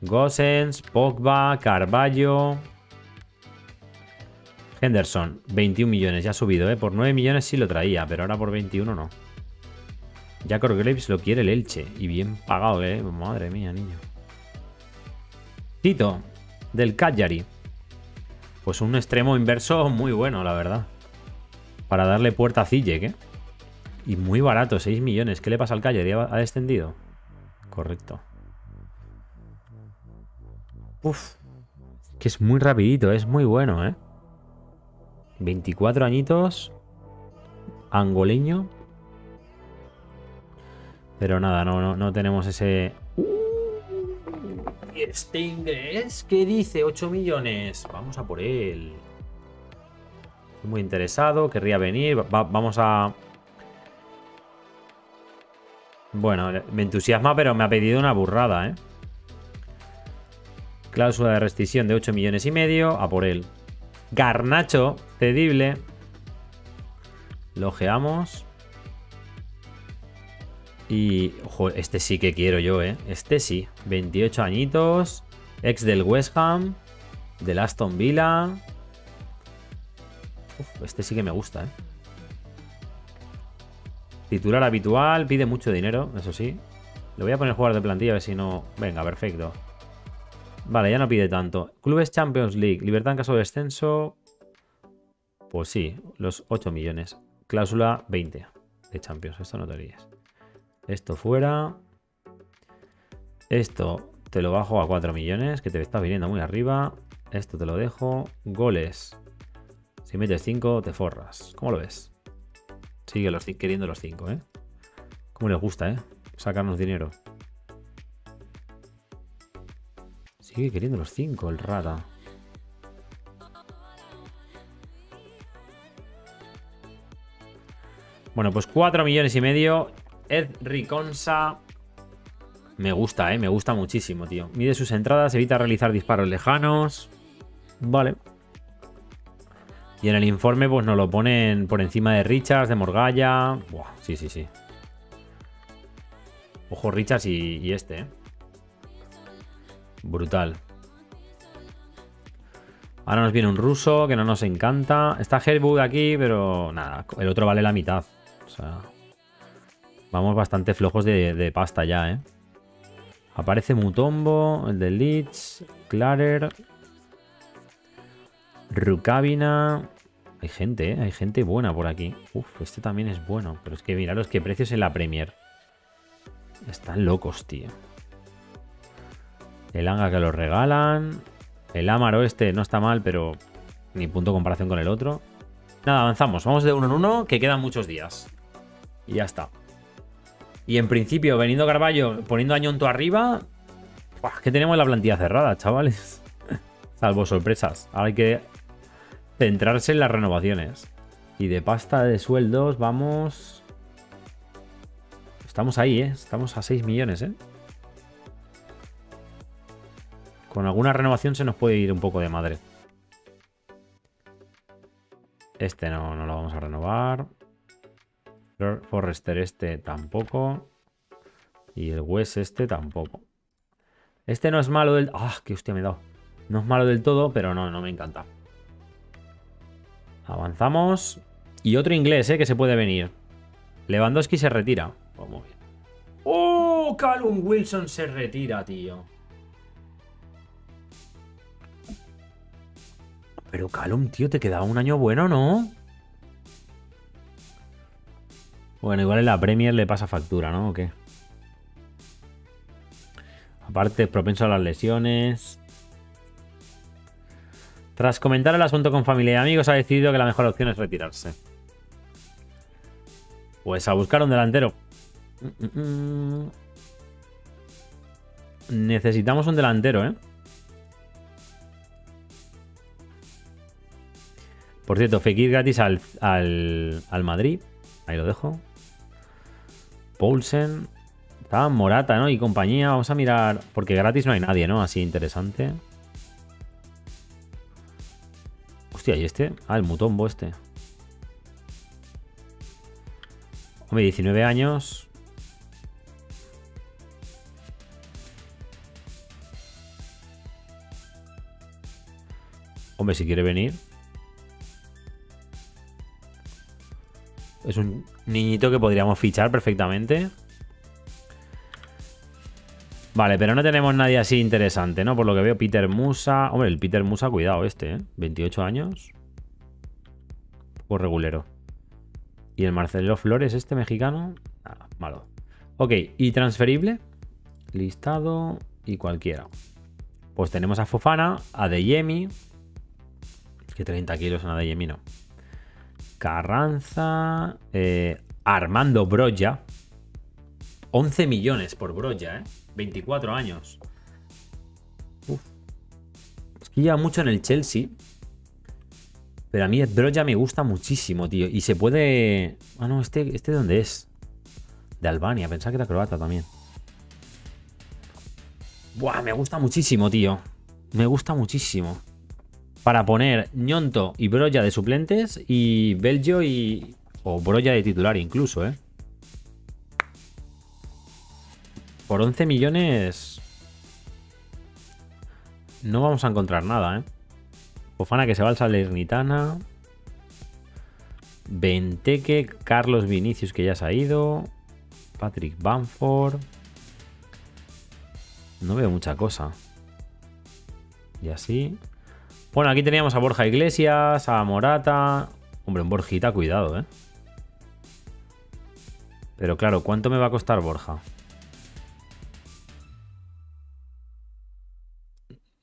Gosens, Pogba, Carballo. Henderson, 21 millones, ya ha subido, ¿eh? Por 9 millones sí lo traía, pero ahora por 21 no. Ya Graves lo quiere el Elche. Y bien pagado, ¿eh? Madre mía, niño. Tito, del Cagliari. Pues un extremo inverso muy bueno, la verdad. Para darle puerta a Ziyech, ¿eh? Y muy barato, 6 millones. ¿Qué le pasa al Cagliari? ¿Ha descendido? Correcto. Uf. Que es muy rapidito, es muy bueno, ¿eh? 24 añitos. Angoleño. Pero nada, no tenemos ese... ¿Y este inglés? ¿Qué dice? 8 millones. Vamos a por él. Estoy muy interesado. Querría venir. Vamos a... Bueno, me entusiasma, pero me ha pedido una burrada, ¿eh? Cláusula de rescisión de 8 millones y medio. A por él. Garnacho, cedible. Lo ojeamos. Y, ojo, este sí que quiero yo, ¿eh? Este sí. 28 añitos. Ex del West Ham. Del Aston Villa. Uf, este sí que me gusta, ¿eh? Titular habitual. Pide mucho dinero, eso sí. Le voy a poner jugador de plantilla, a ver si no... Venga, perfecto. Vale, ya no pide tanto. Clubes Champions League. Libertad en caso de descenso. Pues sí, los 8 millones. Cláusula 20 de Champions. Esto no te líes. Esto fuera. Esto te lo bajo a 4 millones, que te está viniendo muy arriba. Esto te lo dejo. Goles. Si metes 5, te forras. ¿Cómo lo ves? Sigue queriendo los 5, ¿eh? Cómo les gusta, ¿eh? Sacarnos dinero. Sigue queriendo los 5, el rata. Bueno, pues 4 millones y medio... Endrick, Consa. Me gusta, me gusta muchísimo, tío. Mide sus entradas, evita realizar disparos lejanos. Vale. Y en el informe pues nos lo ponen por encima de Richards, de Morgalla. Buah, sí, sí, sí. Ojo Richards y este, Brutal. Ahora nos viene un ruso que no nos encanta. Está Herwood aquí, pero nada, el otro vale la mitad. O sea... Vamos bastante flojos de pasta ya, ¿eh? Aparece Mutombo, el de Leeds, Clarer, Rukavina. Hay gente, ¿eh? Hay gente buena por aquí. Uf, este también es bueno. Pero es que miraros qué precios en la Premier. Están locos, tío. El Anga que lo regalan. El Amaro este no está mal, pero ni punto de comparación con el otro. Nada, avanzamos. Vamos de uno en uno, que quedan muchos días. Y ya está. Y en principio, veniendo Carballo, poniendo a Ñonto arriba... Es que tenemos la plantilla cerrada, chavales. Salvo sorpresas. Ahora hay que centrarse en las renovaciones. Y de pasta de sueldos vamos... Estamos ahí, ¿eh? Estamos a 6 millones, ¿eh? Con alguna renovación se nos puede ir un poco de madre. Este no lo vamos a renovar. Forrester este tampoco. Y el West este tampoco. Este no es malo del... ¡Ah! ¡Qué hostia me he dado! No es malo del todo, pero no me encanta. Avanzamos. Y otro inglés, que se puede venir. Lewandowski se retira. Oh, muy bien. ¡Oh! Callum Wilson se retira, tío. Pero Callum, tío, te quedaba un año bueno, ¿no? Bueno, igual en la Premier le pasa factura, ¿no? ¿O qué? Aparte, es propenso a las lesiones. Tras comentar el asunto con familia y amigos, ha decidido que la mejor opción es retirarse. Pues a buscar un delantero. Necesitamos un delantero, ¿eh? Por cierto, Fekir gratis al Madrid. Ahí lo dejo. Poulsen. Está Morata, ¿no? Y compañía. Vamos a mirar. Porque gratis no hay nadie, ¿no? Así interesante. Hostia, ¿y este? Ah, el Mutombo este. Hombre, 19 años. Hombre, si quiere venir. Es un niñito que podríamos fichar perfectamente. Vale, pero no tenemos nadie así interesante, ¿no? Por lo que veo, Peter Musa... Hombre, el Peter Musa, cuidado este, ¿eh? 28 años. Un poco regulero. ¿Y el Marcelo Flores, este mexicano? Nada, malo. Ok, ¿y transferible? Listado y cualquiera. Pues tenemos a Fofana, a Adeyemi. Es que 30 kilos en Adeyemi, no. Carranza... Armando Broja. 11 millones por Broja, ¿eh? 24 años. Uf. Es que lleva mucho en el Chelsea. Pero a mí Broja me gusta muchísimo, tío. Y se puede... Ah, no, ¿este dónde es? De Albania. Pensaba que era croata también. Buah, me gusta muchísimo, tío. Me gusta muchísimo. Para poner Ñonto y Broja de suplentes y Belgio y... O Broja de titular incluso, ¿eh? Por 11 millones no vamos a encontrar nada, ¿eh? Fofana que se va al Salernitana. Benteke, Carlos Vinicius que ya se ha ido. Patrick Bamford. No veo mucha cosa. Y así. Bueno, aquí teníamos a Borja Iglesias, a Morata. Hombre, un Borjita, cuidado, ¿eh? Pero claro, ¿cuánto me va a costar Borja?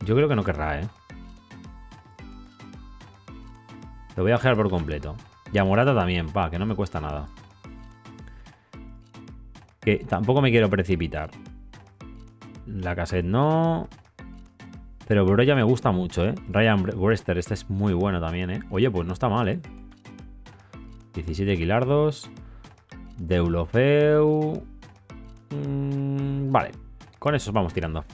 Yo creo que no querrá, ¿eh? Lo voy a ojear por completo. Y a Morata también, pa, que no me cuesta nada. Que tampoco me quiero precipitar. La cassette no. Pero Broja me gusta mucho, ¿eh? Ryan Forrester, este es muy bueno también, ¿eh? Oye, pues no está mal, ¿eh? 17 kilardos. Deulofeu. Vale. Con esos vamos tirando.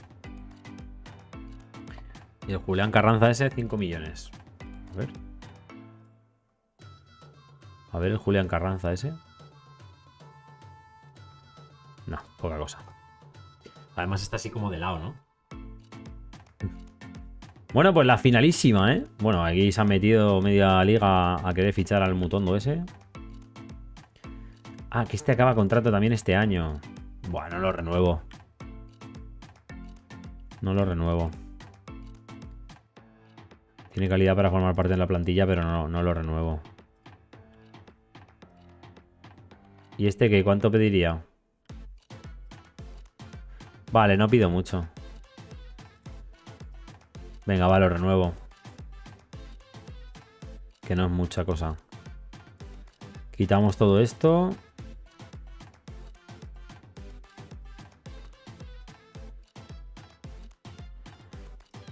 Y el Julián Carranza ese, 5 millones. A ver. A ver el Julián Carranza ese. No, poca cosa. Además está así como de lado, ¿no? Bueno, pues la finalísima, ¿eh? Bueno, aquí se han metido media liga a querer fichar al Mutombo ese. Ah, que este acaba contrato también este año. Bueno, no lo renuevo. No lo renuevo. Tiene calidad para formar parte de la plantilla, pero no lo renuevo. ¿Y este qué? ¿Cuánto pediría? Vale, no pido mucho. Venga, va, lo renuevo. Que no es mucha cosa. Quitamos todo esto.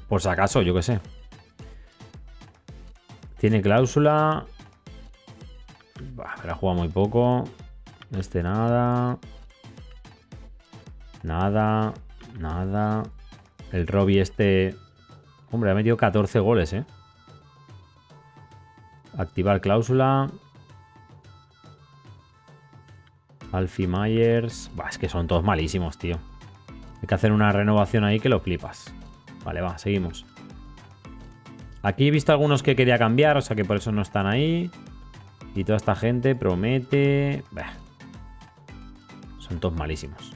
Por si acaso, yo qué sé. Tiene cláusula. Bah, la juega muy poco. Este nada. Nada. Nada. El Robbie este... Hombre, ha metido 14 goles, ¿eh? Activar cláusula. Alfie Myers. Bah, es que son todos malísimos, tío. Hay que hacer una renovación ahí que lo flipas. Vale, va, seguimos. Aquí he visto algunos que quería cambiar, o sea que por eso no están ahí. Y toda esta gente promete... Bah. Son todos malísimos.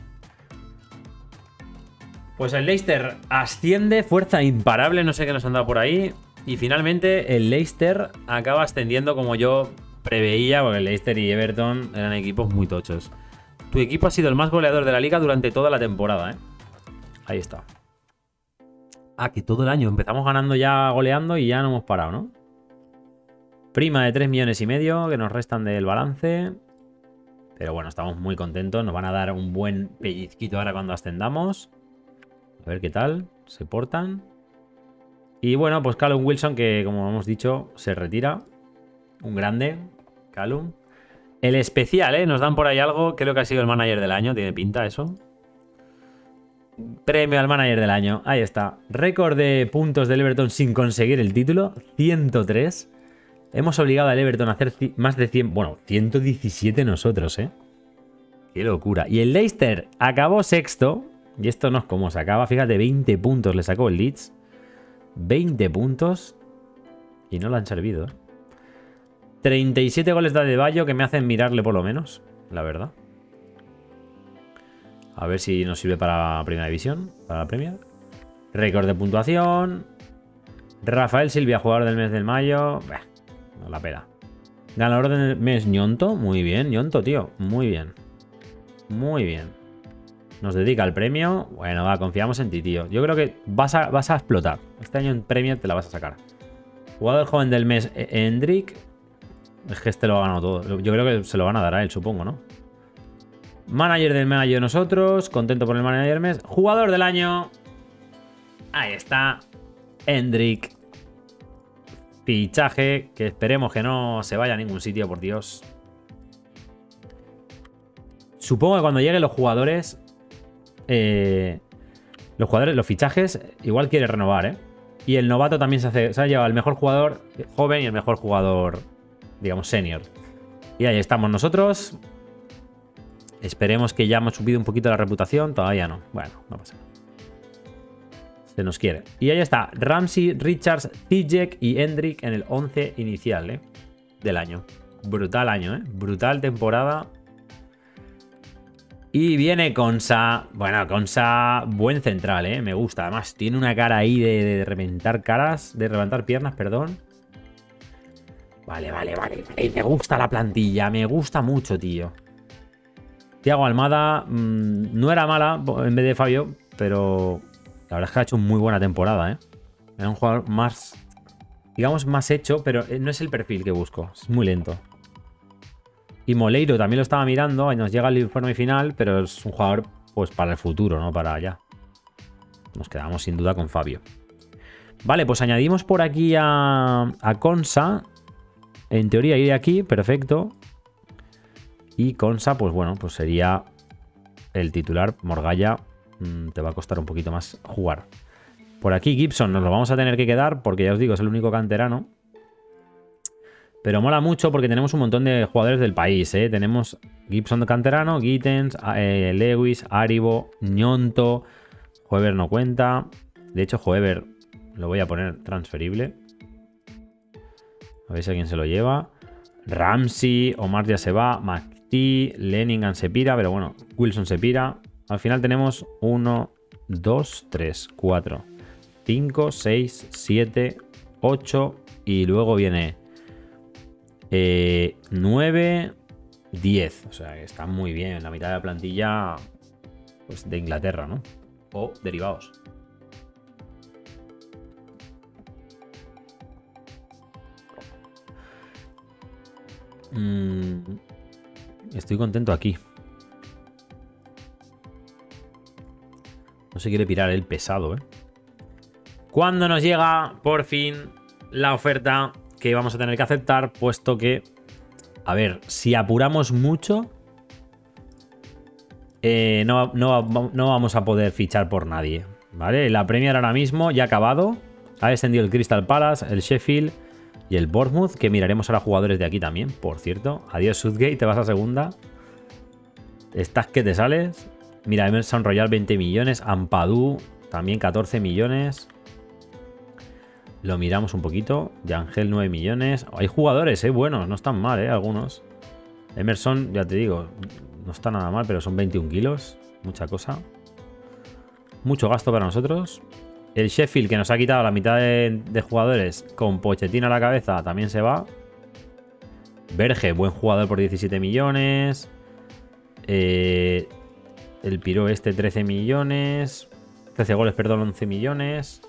Pues el Leicester asciende, fuerza imparable, no sé qué nos han dado por ahí. Y finalmente el Leicester acaba ascendiendo como yo preveía, porque el Leicester y Everton eran equipos muy tochos. Tu equipo ha sido el más goleador de la liga durante toda la temporada, ¿eh? Ahí está. Ah, que todo el año empezamos ganando ya goleando y ya no hemos parado, ¿no? Prima de 3 millones y medio que nos restan del balance. Pero bueno, estamos muy contentos. Nos van a dar un buen pellizquito ahora cuando ascendamos. A ver qué tal se portan. Y bueno, pues Callum Wilson, que como hemos dicho, se retira. Un grande, Callum. El especial, ¿eh? Nos dan por ahí algo. Creo que ha sido el manager del año. Tiene pinta eso. Premio al manager del año, ahí está. Récord de puntos del Everton sin conseguir el título, 103. Hemos obligado al Everton a hacer más de 100, bueno, 117 nosotros, ¿eh? Qué locura. Y el Leicester acabó sexto, y esto no es como se acaba, fíjate, 20 puntos le sacó el Leeds. 20 puntos, Y no le han servido, ¿eh? 37 goles de Adebayo que me hacen mirarle por lo menos, la verdad. A ver si nos sirve para Primera División, para la Premier. Récord de puntuación. Rafael Silvia, jugador del mes de mayo. Bah, no la pela. Ganador del mes Ñonto. Muy bien, Ñonto, tío. Muy bien. Muy bien. Nos dedica el premio. Bueno, va, confiamos en ti, tío. Yo creo que vas a explotar. Este año en Premier te la vas a sacar. Jugador joven del mes Endrick. Es que este lo ha ganado todo. Yo creo que se lo van a dar a él, supongo, ¿no? Manager del mayo nosotros. Contento por el manager del mes. Jugador del año. Ahí está. Hendrik. Fichaje que esperemos que no se vaya a ningún sitio, por Dios. Supongo que cuando lleguen los jugadores, los fichajes, igual quiere renovar, ¿eh? Y el novato también se ha llevado el mejor jugador joven y el mejor jugador, digamos, senior. Y ahí estamos nosotros. Esperemos que ya hemos subido un poquito la reputación. Todavía no. Bueno, no pasa nada. Se nos quiere. Y ahí está. Ramsey, Richards, Tijek y Hendrik en el 11 inicial, ¿eh? Del año. Brutal año, ¿eh? Brutal temporada. Y viene Consa. Bueno, Consa, buen central, ¿eh? Me gusta. Además, tiene una cara ahí de reventar caras. De reventar piernas, perdón. Vale, vale, vale, vale. Me gusta la plantilla. Me gusta mucho, tío. Thiago Almada no era mala en vez de Fabio, pero... La verdad es que ha hecho muy buena temporada, ¿eh? Era un jugador más, digamos, más hecho, pero no es el perfil que busco. Es muy lento. Y Moleiro también lo estaba mirando. Ahí nos llega el informe final, pero es un jugador, pues, para el futuro, ¿no? Para allá. Nos quedamos sin duda con Fabio. Vale, pues añadimos por aquí a Consa. En teoría iría aquí, perfecto. Y Consa, pues bueno, pues sería el titular. Morgalla. Te va a costar un poquito más jugar. Por aquí Gibson nos lo vamos a tener que quedar, porque ya os digo, es el único canterano. Pero mola mucho porque tenemos un montón de jugadores del país, ¿eh? Tenemos Gibson de canterano, Gittens, Lewis, Aribo, Ñonto. Hoever no cuenta. De hecho, Hoever lo voy a poner transferible. A ver si alguien se lo lleva. Ramsey, Omar ya se va. McTee, Lenningham se pira. Pero bueno, Wilson se pira. Al final tenemos 1, 2, 3, 4, 5, 6, 7, 8 y luego viene 9, 10. O sea, que está muy bien. La mitad de la plantilla, pues, de Inglaterra, ¿no? O derivados. Estoy contento aquí. No se quiere pirar el pesado, ¿eh? Cuando nos llega, por fin, la oferta que vamos a tener que aceptar, puesto que, a ver, si apuramos mucho, no vamos a poder fichar por nadie, ¿vale? La Premier ahora mismo ya ha acabado. Ha descendido el Crystal Palace, el Sheffield y el Bournemouth, que miraremos ahora jugadores de aquí también, por cierto. Adiós, Southgate, te vas a segunda. Estás que te sales. Mira, Emerson Royal 20 millones. Ampadu también 14 millones. Lo miramos un poquito. Yangel 9 millones. Oh, hay jugadores, buenos. No están mal, algunos. Emerson, ya te digo, no está nada mal, pero son 21 kilos. Mucha cosa. Mucho gasto para nosotros. El Sheffield, que nos ha quitado la mitad de jugadores, con Pochettino a la cabeza, también se va. Berge, buen jugador por 17 millones. El Piro este 13 millones. 13 goles, perdón, 11 millones.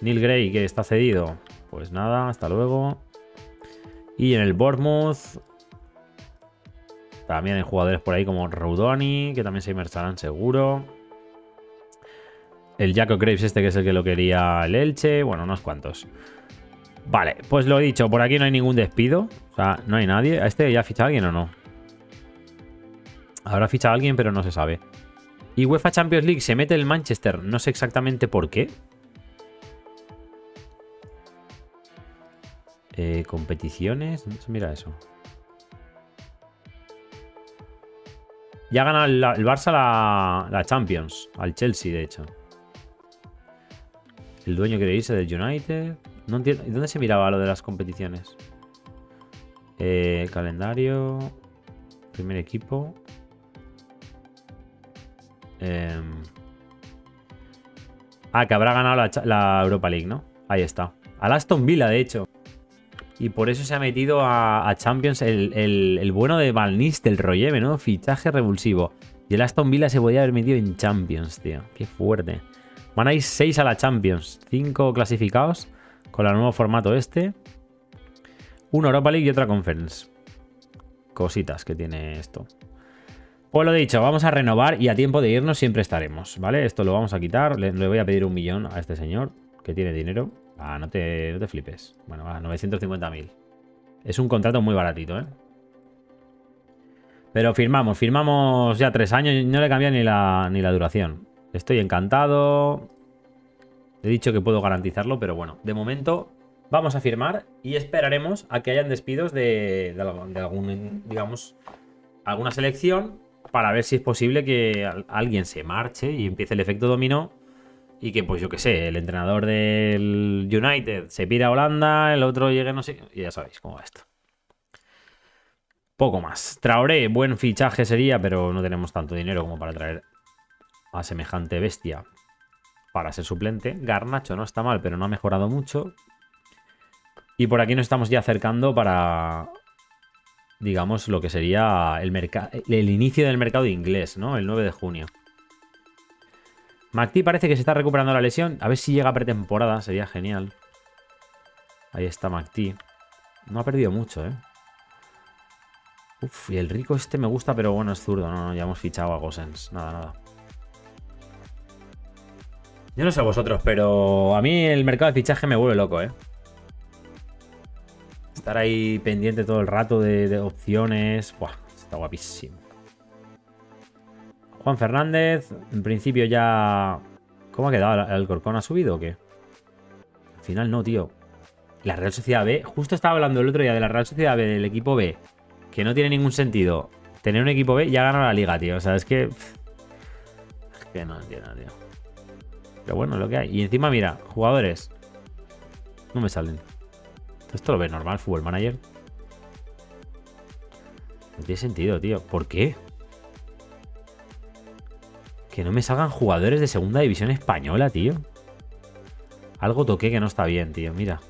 Neil Gray, que está cedido. Pues nada, hasta luego. Y en el Bournemouth también hay jugadores por ahí como Roudoni, que también se inmersarán seguro. El Jaco Graves este, que es el que lo quería el Elche. Bueno, unos cuantos. Vale, pues lo he dicho. Por aquí no hay ningún despido. O sea, no hay nadie. ¿A este ya ha fichado alguien o no? Habrá fichado alguien, pero no se sabe. Y UEFA Champions League se mete el Manchester. No sé exactamente por qué. Competiciones. Mira eso. Ya gana el Barça la Champions. Al Chelsea, de hecho. El dueño quiere irse del United. No entiendo. ¿Dónde se miraba lo de las competiciones? Calendario. Primer equipo. Ah, que habrá ganado la Europa League, ¿no? Ahí está. Al Aston Villa, de hecho. Y por eso se ha metido a Champions el bueno de Van Nistelrooy, ¿no? Fichaje revulsivo. Y el Aston Villa se podía haber metido en Champions, tío. Qué fuerte. Van a ir 6 a la Champions. 5 clasificados con el nuevo formato este. Una Europa League y otra Conference. Cositas que tiene esto. Pues lo dicho, vamos a renovar y a tiempo de irnos siempre estaremos, ¿vale? Esto lo vamos a quitar. Le voy a pedir 1 millón a este señor que tiene dinero. Ah, no te flipes. Bueno, va, 950.000. Es un contrato muy baratito, ¿eh? Pero firmamos ya 3 años y no le cambia ni la duración. Estoy encantado. He dicho que puedo garantizarlo, pero bueno, de momento vamos a firmar y esperaremos a que hayan despidos de alguna selección para ver si es posible que alguien se marche y empiece el efecto dominó. Y que, pues yo qué sé, el entrenador del United se pira a Holanda, el otro llegue, no sé. Y ya sabéis cómo va esto. Poco más. Traoré, buen fichaje sería, pero no tenemos tanto dinero como para traer a semejante bestia para ser suplente. Garnacho no está mal, pero no ha mejorado mucho. Y por aquí nos estamos ya acercando para, digamos, lo que sería el inicio del mercado inglés, ¿no? El 9 de junio. Macti parece que se está recuperando la lesión. A ver si llega pretemporada, sería genial. Ahí está Macti. No ha perdido mucho, ¿eh? Uf, y el rico este me gusta, pero bueno, es zurdo. No, ya hemos fichado a Gosens. Nada. Yo no sé vosotros, pero a mí el mercado de fichaje me vuelve loco, ¿eh? Estar ahí pendiente todo el rato de opciones. Buah, está guapísimo. Juan Fernández, en principio ya... ¿Cómo ha quedado? ¿El Alcorcón ha subido o qué? Al final no, tío. La Real Sociedad B... Justo estaba hablando el otro día de la Real Sociedad B, del equipo B. Que no tiene ningún sentido. Tener un equipo B ya gana la liga, tío. O sea, es que... Es que no entiendo, tío. Pero bueno, lo que hay. Y encima, mira, jugadores. No me salen. ¿Esto lo ves normal, Fútbol Manager? No tiene sentido, tío. ¿Por qué? Que no me salgan jugadores de segunda división española, tío. Algo toqué que no está bien, tío. Mira.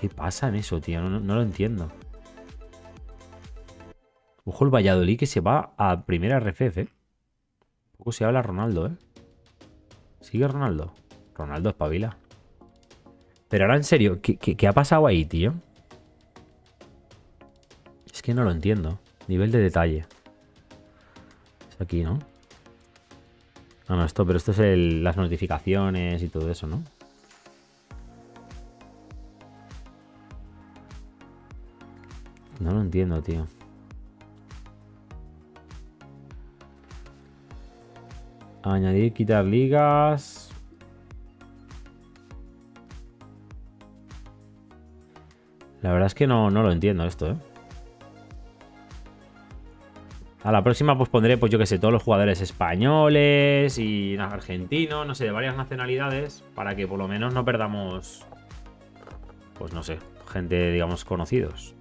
¿Qué pasa en eso, tío? No lo entiendo. Ojo el Valladolid que se va a primera RFF, ¿eh? Poco se habla Ronaldo, ¿eh? ¿Sigue Ronaldo? Ronaldo espabila. Pero ahora en serio, ¿qué ha pasado ahí, tío? Es que no lo entiendo. Nivel de detalle. Aquí, ¿no? No, esto, pero esto es las notificaciones y todo eso, ¿no? No lo entiendo, tío. Añadir, quitar ligas. La verdad es que no lo entiendo esto, ¿eh? A la próxima pues pondré, pues yo que sé, todos los jugadores españoles y argentinos, no sé, de varias nacionalidades, para que por lo menos no perdamos, pues no sé, gente, digamos, conocidos.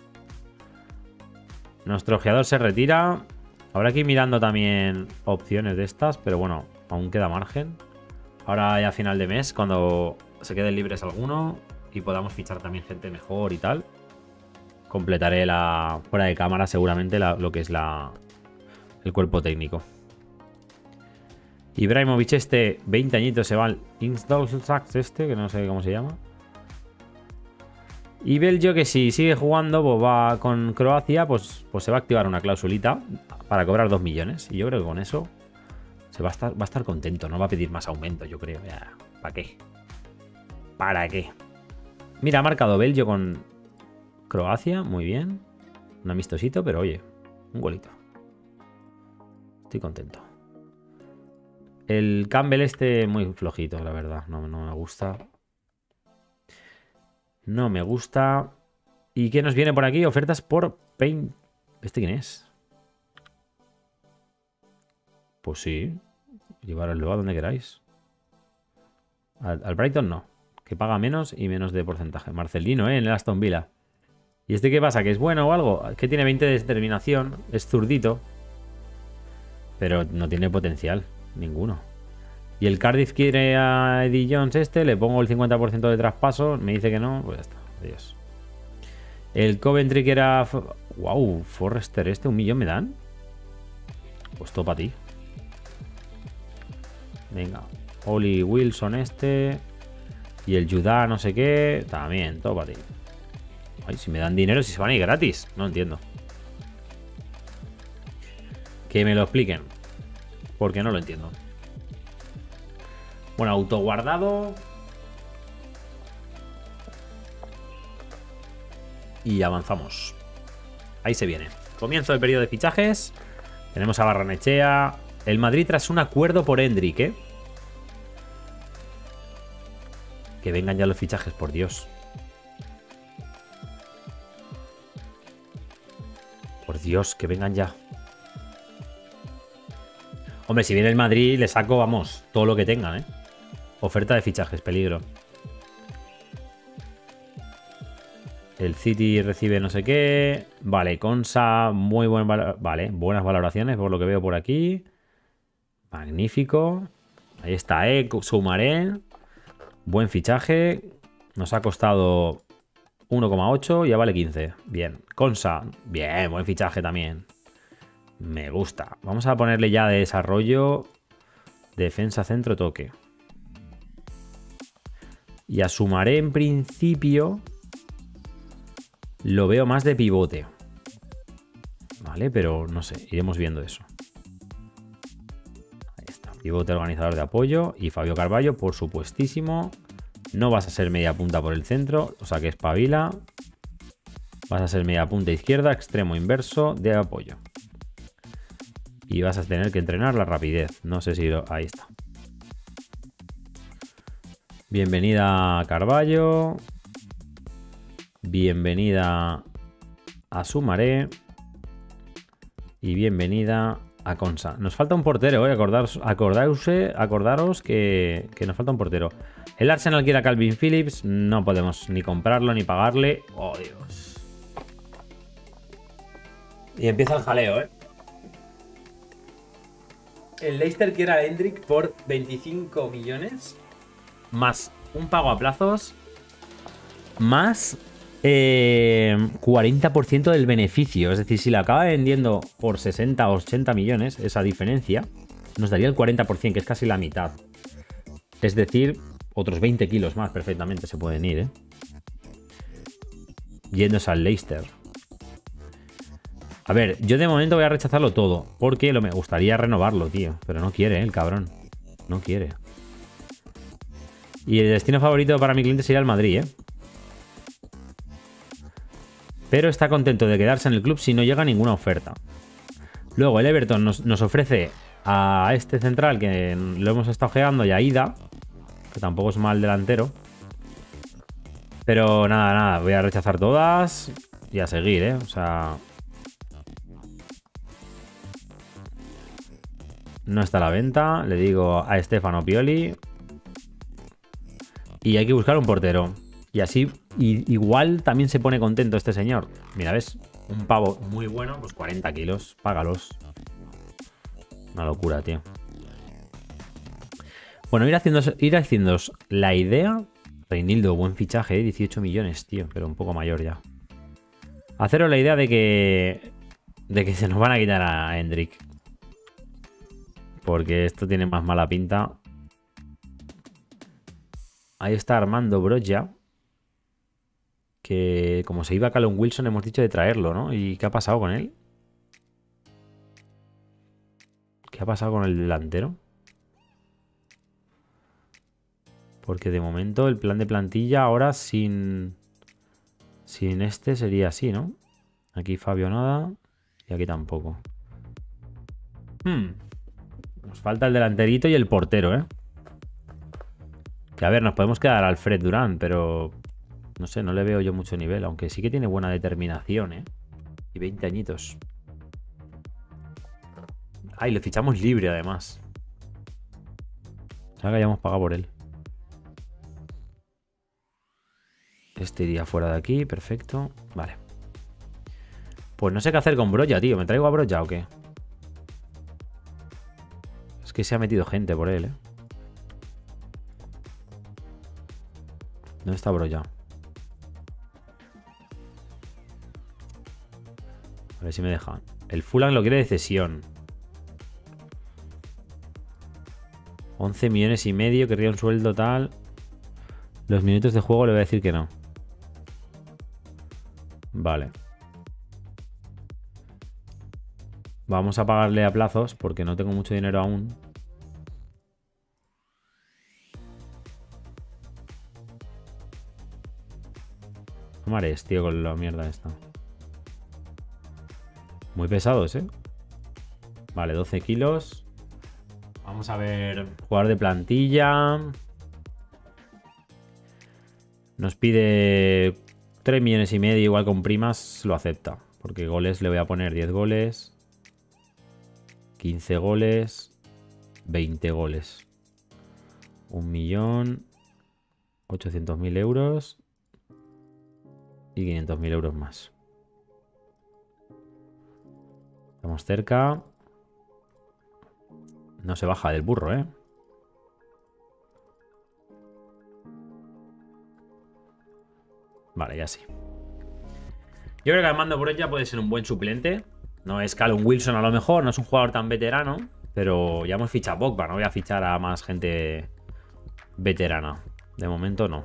Nuestro ojeador se retira. Habrá que ir mirando también opciones de estas, pero bueno, aún queda margen. Ahora ya a final de mes, cuando se queden libres alguno y podamos fichar también gente mejor y tal, completaré fuera de cámara seguramente lo que es el cuerpo técnico. Ibrahimovic este, 20 añitos, se va al Instolsax este, que no sé cómo se llama. Y Belgio, que si sigue jugando, pues va con Croacia, pues se va a activar una clausulita para cobrar 2 millones. Y yo creo que con eso se va a estar contento, no va a pedir más aumento, yo creo. Ya, ¿para qué? ¿Para qué? Mira, ha marcado Belgio con Croacia, muy bien. Un amistosito, pero oye, un golito. Estoy contento. El Campbell este muy flojito, la verdad. No me gusta. No me gusta. ¿Y qué nos viene por aquí? Ofertas por Paint. ¿Este quién es? Pues sí. Llevaroslo a donde queráis. Al Brighton no, que paga menos y menos de porcentaje. Marcelino, en el Aston Villa. ¿Y este qué pasa? ¿Que es bueno o algo? Es que tiene 20 de determinación, es zurdito, pero no tiene potencial ninguno. Y el Cardiff quiere a Eddie Jones este, le pongo el 50% de traspaso, me dice que no, pues ya está, adiós. El Coventry que era... ¡Wow! Forrester este, 1 millón me dan. Pues todo para ti. Venga, Oli Wilson este. Y el Judá no sé qué, también, todo para ti. Ay, si me dan dinero, si se van a ir gratis. No entiendo. Que me lo expliquen, porque no lo entiendo. Bueno, autoguardado. Y avanzamos. Ahí se viene. Comienzo del periodo de fichajes. Tenemos a Barrenechea. El Madrid tras un acuerdo por Endrick, ¿eh? Que vengan ya los fichajes, por Dios. Por Dios, que vengan ya. Hombre, si viene el Madrid, le saco, vamos, todo lo que tengan, ¿eh? Oferta de fichajes, peligro. El City recibe no sé qué. Vale, Consa, muy buen valor. Vale, buenas valoraciones por lo que veo por aquí. Magnífico. Ahí está, Sumaré. Buen fichaje. Nos ha costado 1,8. Ya vale 15. Bien. Consa, bien, buen fichaje también. Me gusta. Vamos a ponerle ya de desarrollo. Defensa, centro, toque. Y a Sumaré en principio... Lo veo más de pivote. Vale, pero no sé, iremos viendo eso. Ahí está, pivote, organizador de apoyo. Y Fabio Carballo, por supuestísimo. No vas a ser media punta por el centro, o sea que espabila. Vas a ser media punta izquierda, extremo inverso de apoyo. Y vas a tener que entrenar la rapidez. No sé si lo... Ahí está. Bienvenida a Carballo. Bienvenida a Sumaré. Y bienvenida a Consa. Nos falta un portero, ¿eh? Acordaros que nos falta un portero. El Arsenal quiere a Calvin Phillips. No podemos ni comprarlo ni pagarle. ¡Oh, Dios! Y empieza el jaleo, ¿eh? El Leicester quiere a Hendrik por 25 millones. Más un pago a plazos. Más... 40% del beneficio. Es decir, si la acaba vendiendo por 60 o 80 millones, esa diferencia nos daría el 40%, que es casi la mitad. Es decir, otros 20 kilos más perfectamente se pueden ir, ¿eh? Yéndose al Leicester. A ver, yo de momento voy a rechazarlo todo, porque me gustaría renovarlo, tío. Pero no quiere, ¿eh? El cabrón. No quiere. Y el destino favorito para mi cliente sería el Madrid, ¿eh? Pero está contento de quedarse en el club si no llega ninguna oferta. Luego el Everton nos ofrece a este central que lo hemos estado ojeando y a Ida, que tampoco es mal delantero. Pero nada, voy a rechazar todas y a seguir, ¿eh? O sea... No está a la venta, le digo a Stefano Pioli. Y hay que buscar un portero. Y así, igual también se pone contento este señor. Mira, ¿ves? Un pavo muy bueno, pues 40 kilos, págalos. Una locura, tío. Bueno, ir haciéndoos la idea. Reinildo, buen fichaje, ¿eh? 18 millones, tío, pero un poco mayor ya. Haceros la idea de que se nos van a quitar a Hendrik. Porque esto tiene más mala pinta. Ahí está Armando Broja. Que como se iba Callum Wilson, hemos dicho de traerlo, ¿no? ¿Y qué ha pasado con él? ¿Qué ha pasado con el delantero? Porque de momento el plan de plantilla ahora sin este sería así, ¿no? Aquí Fabio nada y aquí tampoco. Nos falta el delanterito y el portero, ¿eh? Que a ver, nos podemos quedar al Fred Durán, pero... No sé, no le veo yo mucho nivel, aunque sí que tiene buena determinación, ¿eh? Y 20 añitos. Ay, lo fichamos libre, además. Ya que hayamos pagado por él. Este iría fuera de aquí, perfecto. Vale. Pues no sé qué hacer con Broja, tío. ¿Me traigo a Broja o qué? Es que se ha metido gente por él, ¿eh? ¿Dónde está Broja? A ver si me deja. El Fulham lo quiere de cesión. 11 millones y medio, querría un sueldo tal. Los minutos de juego le voy a decir que no. Vale. Vamos a pagarle a plazos porque no tengo mucho dinero aún. No me haréis, tío, con la mierda esta. Muy pesados, ¿eh? Vale, 12 kilos. Vamos a ver. Jugador de plantilla. Nos pide 3 millones y medio. Igual con primas lo acepta. Porque goles le voy a poner 10 goles. 15 goles. 20 goles. 1.800.000 euros. Y 500.000 euros más. Estamos cerca. No se baja del burro, ¿eh? Vale, ya sí. Yo creo que Armando Broja puede ser un buen suplente. No es Callum Wilson a lo mejor, no es un jugador tan veterano, pero ya hemos fichado a Pogba, no voy a fichar a más gente veterana. De momento no.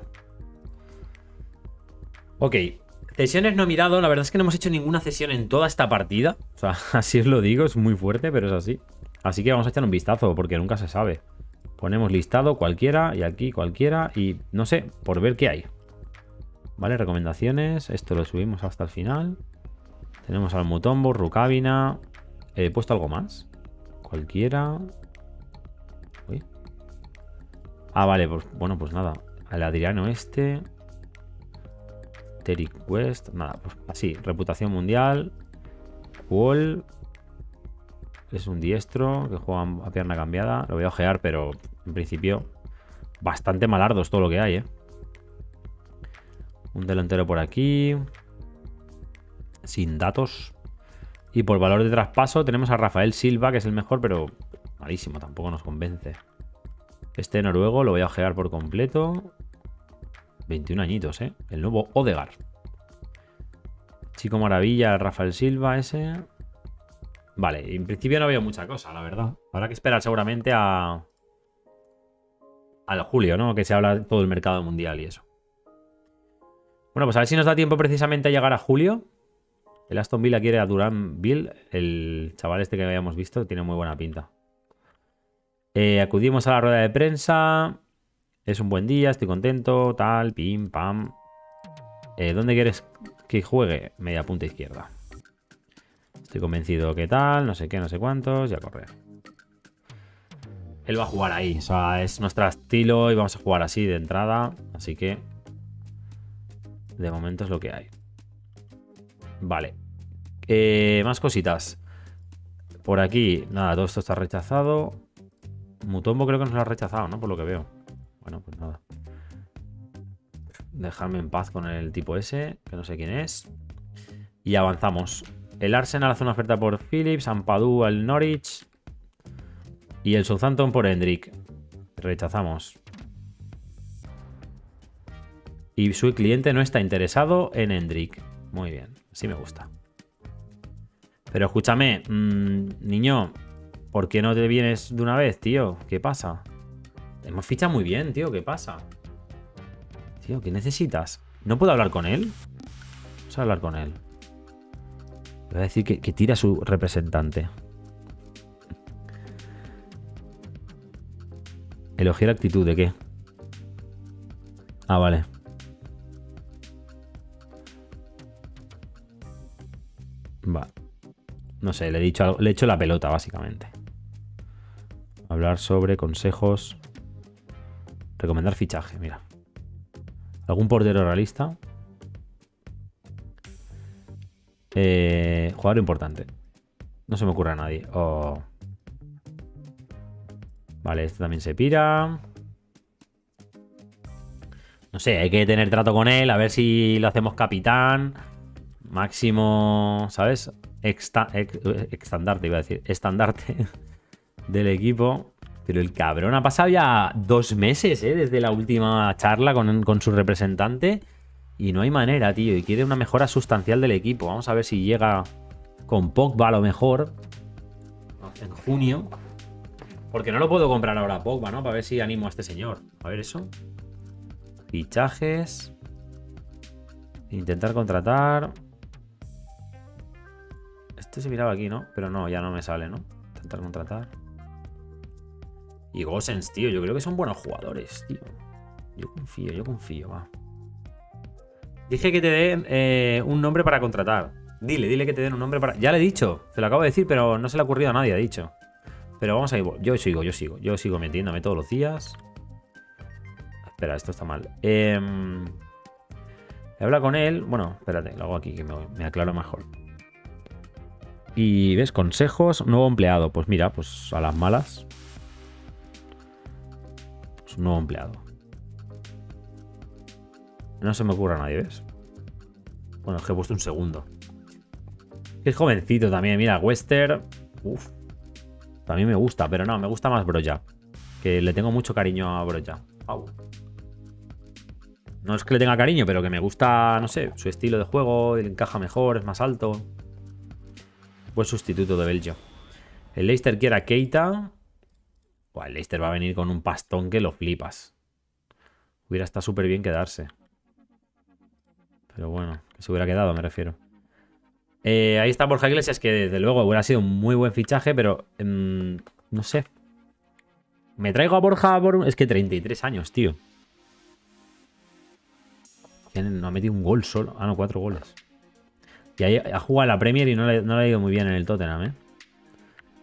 Ok. Cesiones no he mirado, la verdad es que no hemos hecho ninguna cesión en toda esta partida. O sea, así os lo digo, es muy fuerte, pero es así. Así que vamos a echar un vistazo, porque nunca se sabe. Ponemos listado cualquiera, y aquí cualquiera, y no sé, por ver qué hay. Vale, recomendaciones, esto lo subimos hasta el final. Tenemos al Mutombo, Rucabina. He puesto algo más. Cualquiera. Uy. Ah, vale, pues bueno, pues nada. Al Adriano este. Teric West, nada, pues así, reputación mundial. Wall es un diestro que juega a pierna cambiada. Lo voy a ojear, pero en principio bastante malardos todo lo que hay, ¿eh? Un delantero por aquí. Sin datos. Y por valor de traspaso tenemos a Rafael Silva, que es el mejor, pero malísimo, tampoco nos convence. Este noruego lo voy a ojear por completo. 21 añitos, ¿eh? El nuevo Odegaard. Chico maravilla, Rafael Silva ese. Vale, en principio no veo mucha cosa, la verdad. Habrá que esperar seguramente al julio, ¿no? Que se habla todo el mercado mundial y eso. Bueno, pues a ver si nos da tiempo precisamente a llegar a julio. El Aston Villa quiere a Duranville. El chaval este que habíamos visto tiene muy buena pinta. Acudimos a la rueda de prensa. Es un buen día, estoy contento, tal, pim, pam. ¿Dónde quieres que juegue? Media punta izquierda. Estoy convencido que tal, no sé qué, no sé cuántos, ya correr. Él va a jugar ahí, o sea, es nuestro estilo y vamos a jugar así de entrada. Así que, de momento es lo que hay. Vale. Más cositas. Por aquí, nada, todo esto está rechazado. Mutombo creo que nos lo ha rechazado, ¿no? Por lo que veo. Bueno, pues nada. Dejarme en paz con el tipo ese, que no sé quién es. Y avanzamos. El Arsenal hace una oferta por Phillips, Ampadu al Norwich. Y el Southampton por Endrick. Rechazamos. Y su cliente no está interesado en Endrick. Muy bien, sí me gusta. Pero escúchame, niño, ¿por qué no te vienes de una vez, tío? ¿Qué pasa? Hemos fichado muy bien, tío. ¿Qué pasa? Tío, ¿qué necesitas? ¿No puedo hablar con él? Vamos a hablar con él. Le voy a decir que tira a su representante. Elogiar actitud, ¿de qué? Ah, vale. Va. No sé, le he dicho algo, le he hecho la pelota, básicamente. Hablar sobre consejos. Recomendar fichaje, mira. ¿Algún portero realista? Jugador importante. No se me ocurre a nadie. Oh. Vale, este también se pira. No sé, hay que tener trato con él, a ver si lo hacemos capitán. Máximo, ¿sabes? Estandarte, iba a decir. Estandarte del equipo. Pero el cabrón ha pasado ya 2 meses, ¿eh? Desde la última charla con su representante. Y no hay manera, tío. Y quiere una mejora sustancial del equipo. Vamos a ver si llega con Pogba a lo mejor en junio. Porque no lo puedo comprar ahora a Pogba, ¿no? Para ver si animo a este señor. A ver eso. Fichajes. Intentar contratar. Este se miraba aquí, ¿no? Pero no, ya no me sale, ¿no? Intentar contratar. Y Gosens, tío. Yo creo que son buenos jugadores, tío. Yo confío, va. Dije que te den un nombre para contratar. Dile que te den un nombre para... Ya le he dicho. Se lo acabo de decir, pero no se le ha ocurrido a nadie, ha dicho. Pero vamos a ir... Yo sigo metiéndome todos los días. Espera, esto está mal. Habla con él. Bueno, espérate, lo hago aquí, que me aclaro mejor. Y ves, consejos, nuevo empleado. Pues mira, pues a las malas. Pues nuevo empleado. No se me ocurre a nadie, ¿ves? Bueno, es que he puesto un segundo. Es jovencito también, mira, Wester. Uf. También me gusta, pero no, me gusta más Broja. Que le tengo mucho cariño a Broja. Au. No es que le tenga cariño, pero que me gusta, no sé, su estilo de juego, le encaja mejor, es más alto. Buen sustituto de Belgio. El Leicester quiere a Keita. Buah, el Leicester va a venir con un pastón que lo flipas. Hubiera estado súper bien quedarse. Pero bueno, que se hubiera quedado, me refiero. Ahí está Borja Iglesias, que desde luego hubiera sido un muy buen fichaje, pero no sé. Me traigo a Borja por... Es que 33 años, tío. No ha metido un gol solo. Ah, no, 4 goles. Y ahí ha jugado la Premier y no le ha ido muy bien en el Tottenham, ¿eh?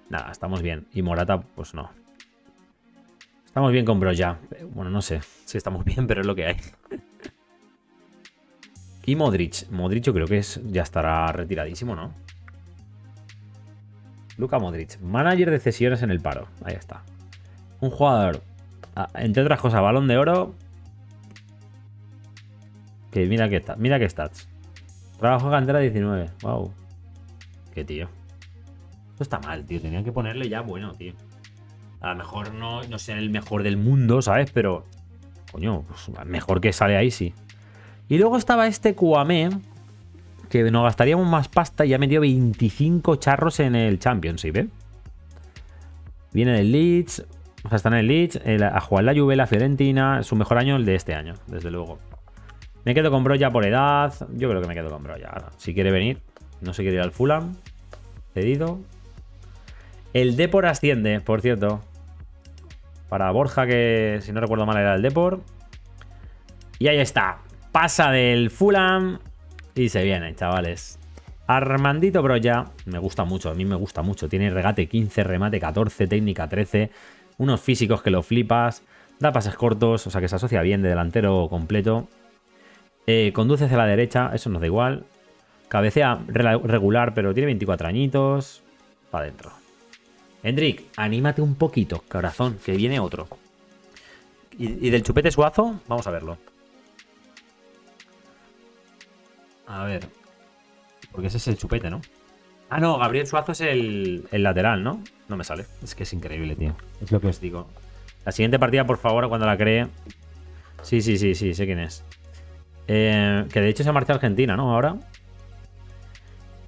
Nada, estamos bien. Y Morata, pues no. Estamos bien con Broja. Bueno, no sé si estamos bien, pero es lo que hay. Y Modric. Modric yo creo que ya estará retiradísimo, ¿no? Luka Modric. Manager de cesiones en el paro. Ahí está. Un jugador, entre otras cosas, balón de oro... Que mira que stats. Trabajo cantera 19. Wow. Qué tío. Esto está mal, tío. Tenían que ponerle ya bueno, tío. A lo mejor no ser el mejor del mundo, ¿sabes? Pero, coño, pues mejor que sale ahí, sí. Y luego estaba este Kouamé, que nos gastaríamos más pasta y ha metido 25 charros en el Championship, ¿eh? Viene del Leeds. O sea, está en el Leeds. A jugar la Juve, la Fiorentina. Su mejor año, el de este año, desde luego. Me quedo con Broja por edad. Yo creo que me quedo con Broja. Ahora, si quiere venir, no se quiere ir al Fulham. Cedido. El Depor asciende, por cierto. Para Borja, que si no recuerdo mal era el Depor. Y ahí está. Pasa del Fulham y se viene, chavales. Armandito Broja. Me gusta mucho, a mí me gusta mucho. Tiene regate 15, remate 14, técnica 13. Unos físicos que lo flipas. Da pases cortos, o sea que se asocia bien de delantero completo. Conduce hacia la derecha, eso nos da igual. Cabecea regular, pero tiene 24 añitos. Para adentro. Hendrik, anímate un poquito, corazón, que viene otro. Y del chupete suazo, vamos a verlo. A ver. Porque ese es el chupete, ¿no? Ah, no, Gabriel Suazo es el lateral, ¿no? No me sale. Es que es increíble, tío. Es lo que os digo. La siguiente partida, por favor, cuando la cree. Sí, sé quién es. Que de hecho se ha marchado a Argentina, ¿no? Ahora.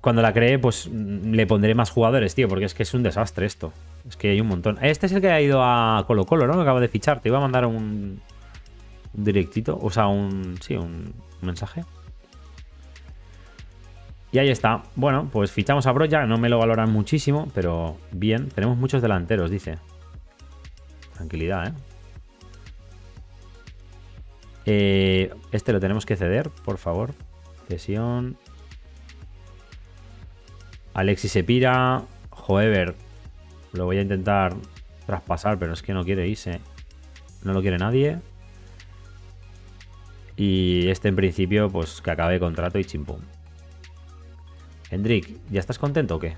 Cuando la cree, pues le pondré más jugadores, tío. Porque es que es un desastre esto. Es que hay un montón. Este es el que ha ido a Colo Colo, ¿no? Que acaba de fichar. Te iba a mandar un directito. O sea, un mensaje. Y ahí está. Bueno, pues fichamos a Broja. No me lo valoran muchísimo, pero bien. Tenemos muchos delanteros, dice. Tranquilidad, ¿eh? Este lo tenemos que ceder, por favor. Cesión. Alexis se pira. Joever. Lo voy a intentar traspasar, pero es que no quiere irse. No lo quiere nadie. Y este en principio, pues que acabe contrato y chimpum. Hendrik, ¿ya estás contento o qué?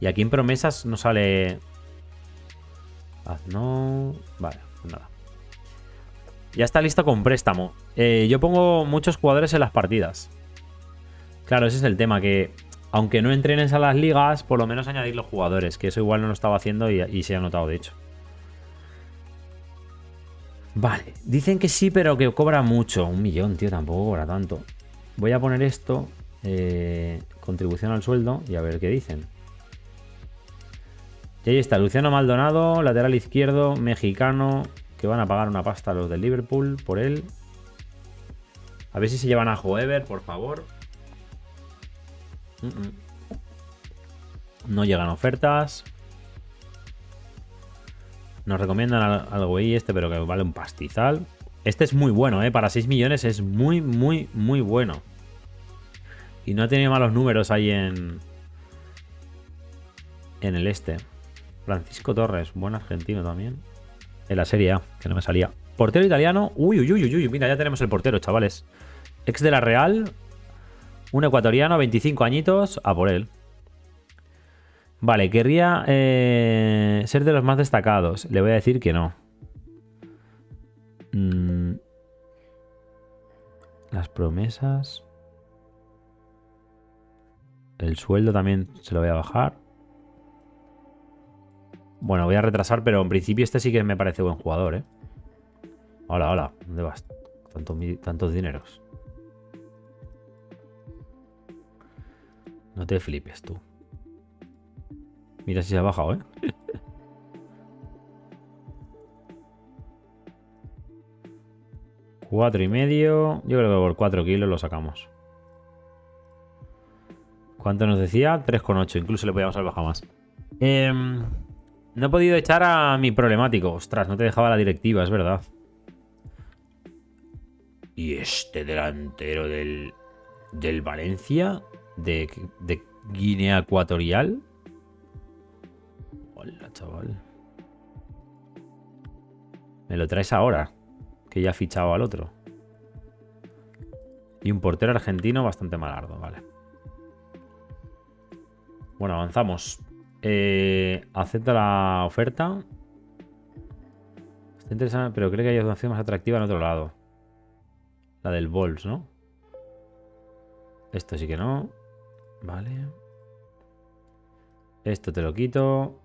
Y aquí en promesas no sale... Vale, pues nada. Ya está listo con préstamo. Yo pongo muchos jugadores en las partidas. Claro, ese es el tema, que aunque no entrenes a las ligas, por lo menos añadir los jugadores, que eso igual no lo estaba haciendo y se ha notado, de hecho. Vale, dicen que sí, pero que cobra mucho. 1 millón, tío, tampoco cobra tanto. Voy a poner esto, contribución al sueldo, y a ver qué dicen. Y ahí está, Luciano Maldonado, lateral izquierdo, mexicano, que van a pagar una pasta a los del Liverpool por él. A ver si se llevan a Joever, por favor. No llegan ofertas. Nos recomiendan al güey este, pero que vale un pastizal. Este es muy bueno, ¿eh? Para 6 millones es muy, muy, muy bueno. Y no ha tenido malos números ahí en el este. Francisco Torres, buen argentino también. En la Serie A, que no me salía. Portero italiano. Uy, uy, uy, uy, uy. Mira, ya tenemos el portero, chavales. Ex de la Real. Un ecuatoriano, 25 añitos. A por él. Vale, querría ser de los más destacados. Le voy a decir que no. Las promesas. El sueldo también se lo voy a bajar. Bueno, voy a retrasar, pero en principio este sí que me parece buen jugador, ¿eh? Hola, hola. ¿Dónde vas? Tantos dineros. No te flipes tú. Mira si se ha bajado, ¿eh? Cuatro y medio. Yo creo que por 4 kilos lo sacamos. ¿Cuánto nos decía? 3,8. Incluso le podíamos haber bajado más. No he podido echar a mi problemático. Ostras, no te dejaba la directiva, es verdad. Y este delantero del Valencia, de Guinea Ecuatorial. Hola, chaval. Me lo traes ahora, que ya ha fichado al otro. Y un portero argentino bastante malardo, vale. Bueno, avanzamos. Acepta la oferta. Está interesante, pero creo que hay una opción más atractiva en otro lado. La del Bols, ¿no? Esto sí que no. Vale. Esto te lo quito.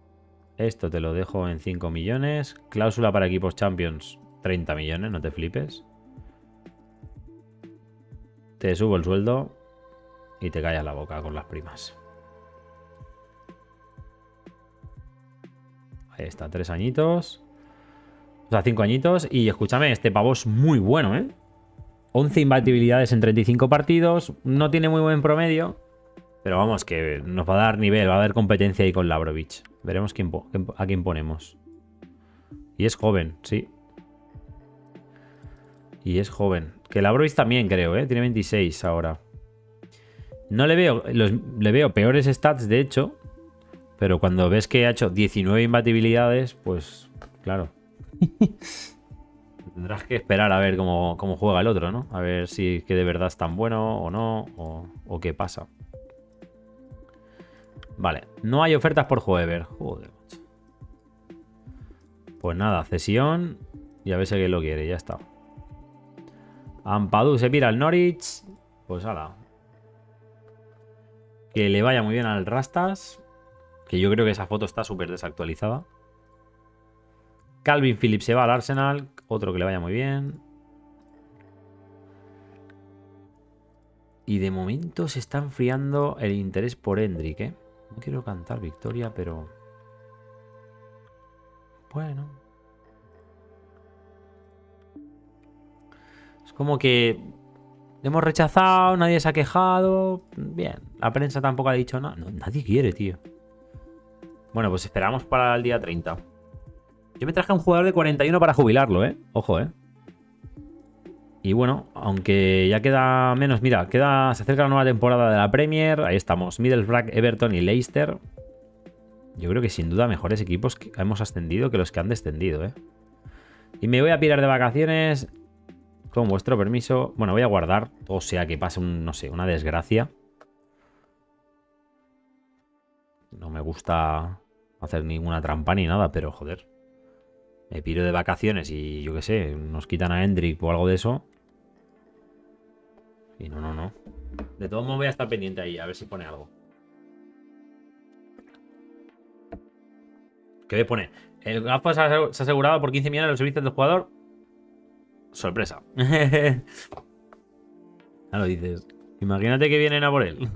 Esto te lo dejo en 5 millones. Cláusula para equipos Champions, 30 millones, no te flipes. Te subo el sueldo y te callas la boca con las primas. Ahí está, 3 añitos. O sea, 5 añitos. Y escúchame, este pavo es muy bueno, ¿eh? 11 imbatibilidades en 35 partidos. No tiene muy buen promedio. Pero vamos, que nos va a dar nivel. Va a haber competencia ahí con Labrovic. Veremos a quién ponemos. Y es joven, sí. Y es joven. Que Labrovic también, creo, ¿eh? Tiene 26 ahora. No le veo... le veo peores stats, de hecho. Pero cuando ves que ha hecho 19 imbatibilidades, pues claro. Tendrás que esperar a ver cómo juega el otro, ¿no? A ver si que de verdad es tan bueno o no, o qué pasa. Vale, no hay ofertas por Joever. Joder. Pues nada, cesión. Y a ver si alguien lo quiere, ya está. Ampadu se pira al Norwich. Pues ala. Que le vaya muy bien al Rastas. Que yo creo que esa foto está súper desactualizada. Calvin Phillips se va al Arsenal. Otro que le vaya muy bien. Y de momento se está enfriando el interés por Endrick, ¿eh? No quiero cantar victoria, pero... Bueno. Es como que... Le hemos rechazado, nadie se ha quejado... Bien, la prensa tampoco ha dicho nada. No, nadie quiere, tío. Bueno, pues esperamos para el día 30. Yo me traje a un jugador de 41 para jubilarlo, ¿eh? Ojo, ¿eh? Y bueno, aunque ya queda menos... Mira, se acerca la nueva temporada de la Premier. Ahí estamos. Middlesbrough, Everton y Leicester. Yo creo que sin duda mejores equipos que hemos ascendido que los que han descendido, ¿eh? Y me voy a pirar de vacaciones. Con vuestro permiso. Bueno, voy a guardar. O sea, que pase no sé, una desgracia. No me gusta hacer ninguna trampa ni nada, pero joder. me piro de vacaciones y yo qué sé, nos quitan a Endrick o algo de eso. Y no. De todos modos voy a estar pendiente ahí, a ver si pone algo. ¿Qué voy a poner? El Gafas se ha asegurado por 15 millones los servicios del jugador. Sorpresa. Ya lo dices. Imagínate que vienen a por él.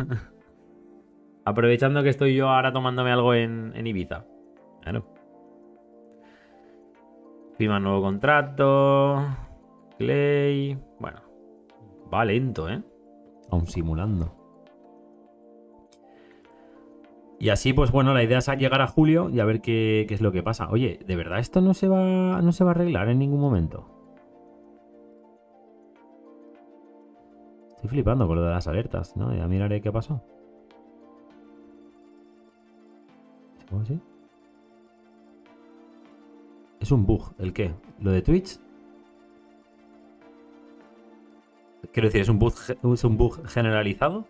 Aprovechando que estoy yo ahora tomándome algo en Ibiza. Claro. Firma nuevo contrato. Clay. Bueno. Va lento, ¿eh? Aún simulando. Y así, pues bueno, la idea es llegar a julio y a ver qué es lo que pasa. Oye, ¿de verdad esto no se va a arreglar en ningún momento? Estoy flipando con lo de las alertas, ¿no? Ya miraré qué pasó. ¿Cómo así? Es un bug. ¿El qué? ¿Lo de Twitch? Quiero decir, ¿es un bug generalizado?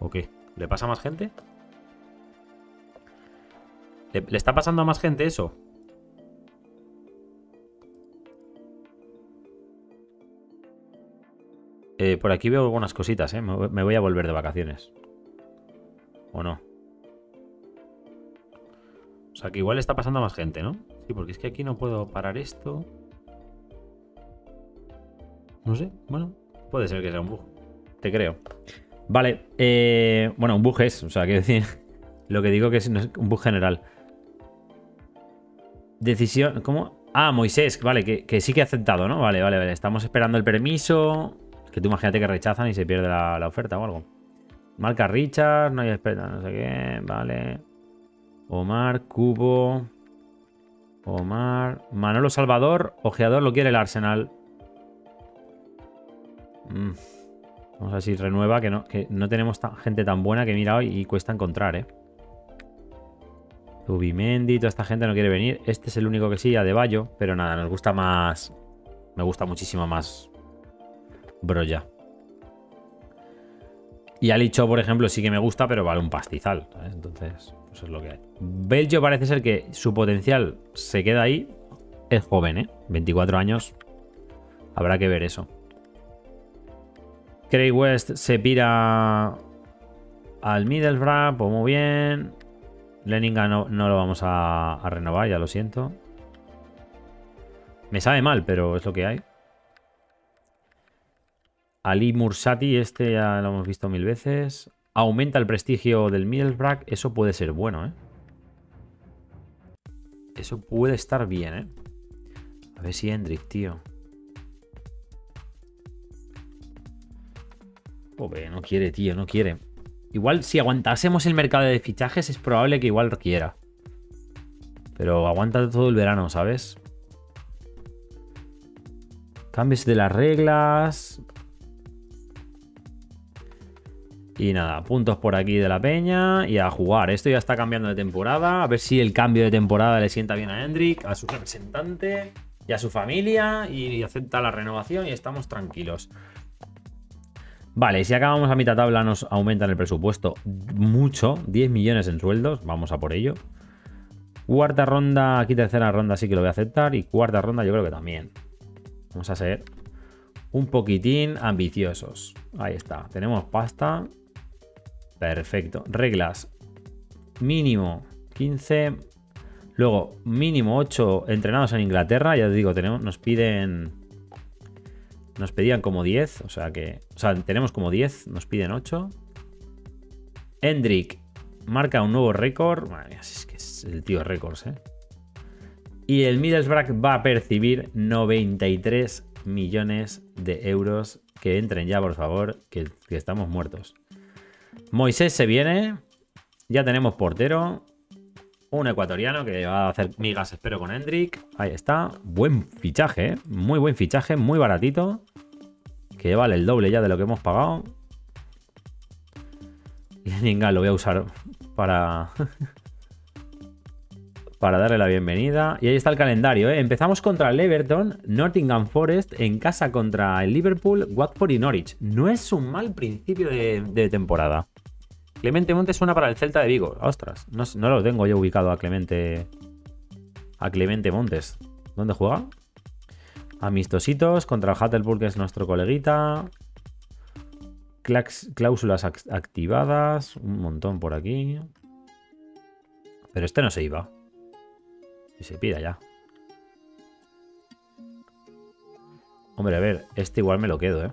¿O qué? ¿Le pasa a más gente? ¿Le está pasando a más gente eso? Por aquí veo algunas cositas, ¿eh? Me voy a volver de vacaciones. ¿O no? O sea, que igual está pasando a más gente, ¿no? Sí, porque es que aquí no puedo parar esto. No sé, bueno, puede ser que sea un bug. Te creo. Vale, bueno, un bug es, o sea, quiero decir, lo que digo que es un bug general. Decisión, ¿cómo? Ah, Moisés, vale, que sí que ha aceptado, ¿no? Vale, estamos esperando el permiso. Que tú imagínate que rechazan y se pierde la oferta o algo. Marca Richards, no hay espera, no sé qué, vale. Omar, Cubo. Omar, Manolo Salvador, ojeador, lo quiere el Arsenal. Vamos a ver si renueva, que no tenemos gente tan buena que mira hoy y cuesta encontrar, ¿eh? Zubimendi, toda esta gente no quiere venir. Este es el único que sí, Adebayo. Pero nada, nos gusta más... Me gusta muchísimo más Broja. Y Alicho, por ejemplo, sí que me gusta, pero vale un pastizal, ¿sabes? Entonces, pues es lo que hay. Belgio parece ser que su potencial se queda ahí. Es joven, ¿eh? 24 años. Habrá que ver eso. Craig West se pira al Middlesbrough, pues muy bien. Leninga no lo vamos a renovar, ya lo siento. Me sabe mal, pero es lo que hay. Ali Mursati, este ya lo hemos visto mil veces. Aumenta el prestigio del Middlesbrough, eso puede ser bueno, ¿eh? Eso puede estar bien, ¿eh? A ver si Hendrik, tío. Pobre, no quiere, tío, no quiere. Igual si aguantásemos el mercado de fichajes es probable que igual quiera. Pero aguanta todo el verano, ¿sabes? Cambios de las reglas. Y nada, puntos por aquí de la peña y a jugar. Esto ya está cambiando de temporada. A ver si el cambio de temporada le sienta bien a Hendrik, a su representante y a su familia y acepta la renovación y estamos tranquilos. Vale, si acabamos a mitad tabla nos aumentan el presupuesto mucho, 10 millones en sueldos, vamos a por ello. Cuarta ronda, aquí tercera ronda sí que lo voy a aceptar y cuarta ronda yo creo que también. Vamos a ser un poquitín ambiciosos. Ahí está, tenemos pasta. Perfecto, reglas. Mínimo 15, luego mínimo 8 entrenados en Inglaterra, ya os digo, nos pedían como 10, o sea, tenemos como 10, nos piden 8. Hendrik marca un nuevo récord. Madre mía, es que es el tío récords, ¿eh? Y el Middlesbrough va a percibir 93 millones de euros. Que entren ya, por favor, que estamos muertos. Moisés se viene. Ya tenemos portero. Un ecuatoriano que va a hacer migas, espero, con Hendrik. Ahí está. Buen fichaje, ¿eh? Muy buen fichaje, muy baratito. Que vale el doble ya de lo que hemos pagado. Y venga, lo voy a usar para darle la bienvenida. Y ahí está el calendario, ¿eh? Empezamos contra el Everton, Nottingham Forest, en casa contra el Liverpool, Watford y Norwich. No es un mal principio de temporada. Clemente Montes suena para el Celta de Vigo. Ostras, no lo tengo yo ubicado a Clemente a Clemente Montes. ¿Dónde juega? Amistositos contra el Hattelburg, que es nuestro coleguita. Cláusulas activadas. Un montón por aquí. Pero este no se iba. Y se pida ya. Hombre, a ver, este igual me lo quedo, ¿eh?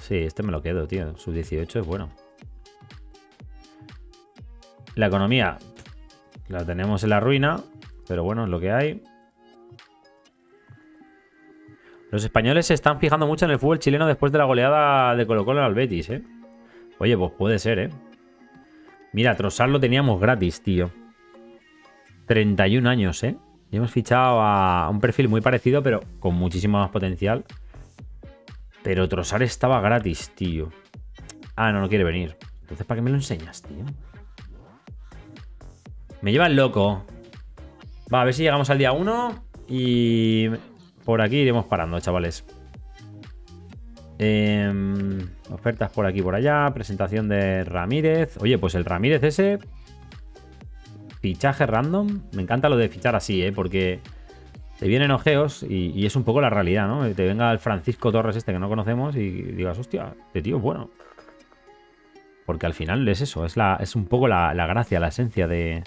Sí, este me lo quedo, tío. Sub-18 es bueno. La economía la tenemos en la ruina, pero bueno, es lo que hay. Los españoles se están fijando mucho en el fútbol chileno después de la goleada de Colo Colo al Betis, ¿eh? Oye, pues puede ser, ¿eh? Mira, Trossard lo teníamos gratis, tío. 31 años, ¿eh? Y hemos fichado a un perfil muy parecido, pero con muchísimo más potencial. Pero Trossard estaba gratis, tío. Ah, no, no quiere venir. Entonces, ¿para qué me lo enseñas, tío? Me llevan loco. Va, a ver si llegamos al día 1. Y por aquí iremos parando, chavales. Ofertas por aquí, por allá. Presentación de Ramírez. Oye, pues el Ramírez ese... Fichaje random. Me encanta lo de fichar así, ¿eh? Porque... te vienen ojeos y es un poco la realidad, ¿no? Te venga el Francisco Torres este que no conocemos y digas, hostia, este tío es bueno. Porque al final es eso, es un poco la gracia, la esencia de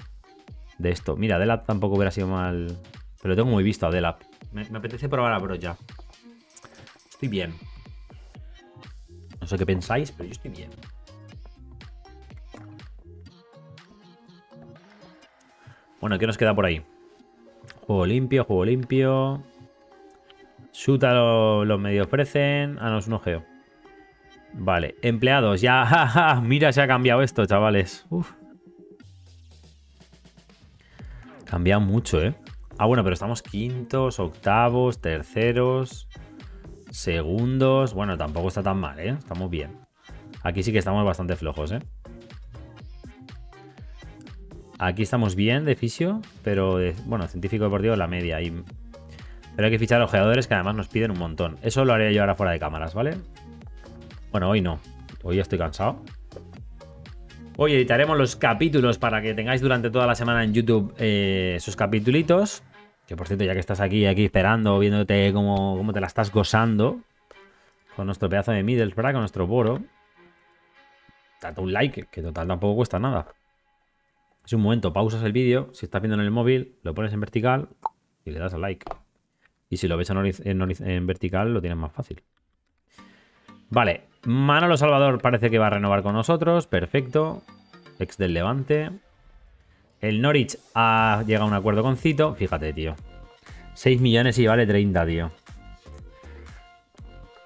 esto. Mira, Delap tampoco hubiera sido mal... pero lo tengo muy visto a Delap. Me apetece probar a Broja. Estoy bien. No sé qué pensáis, pero yo estoy bien. Bueno, ¿qué nos queda por ahí? Juego limpio, juego limpio. Suta los medios ofrecen. Ah, no, es un ojeo. Vale, empleados, ya. Ja, ja, mira, se ha cambiado esto, chavales. Uf. Cambia mucho, ¿eh? Ah, bueno, pero estamos quintos, octavos, terceros, segundos. Bueno, tampoco está tan mal, ¿eh? Estamos bien. Aquí sí que estamos bastante flojos, ¿eh? Aquí estamos bien de fisio, pero de, bueno, científico deportivo la media. Y, pero hay que fichar a los ojeadores que además nos piden un montón. Eso lo haré yo ahora fuera de cámaras, ¿vale? Bueno, hoy no. Hoy ya estoy cansado. Hoy editaremos los capítulos para que tengáis durante toda la semana en YouTube sus capítulitos. Que por cierto, ya que estás aquí esperando, viéndote cómo te la estás gozando con nuestro pedazo de Middlesbrough, con nuestro Boro. Date un like, que total tampoco cuesta nada. Es un momento, pausas el vídeo, si estás viendo en el móvil, lo pones en vertical y le das al like. Y si lo ves en vertical, lo tienes más fácil. Vale, Manolo Salvador parece que va a renovar con nosotros, perfecto. Ex del Levante. El Norwich ha llegado a un acuerdo con Cito, fíjate, tío. 6 millones y vale 30, tío.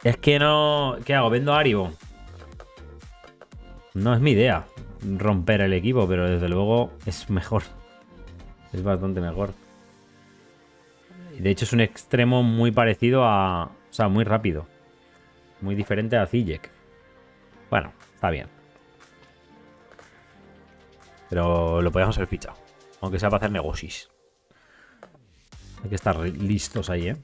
Es que no... ¿Qué hago? ¿Vendo a Aribo? No es mi idea romper el equipo, pero desde luego es mejor, es bastante mejor. De hecho es un extremo muy parecido a, o sea, muy rápido, muy diferente a Ziyech. Bueno, está bien, pero lo podíamos haber fichado, aunque sea para hacer negocios. Hay que estar listos ahí, ¿eh?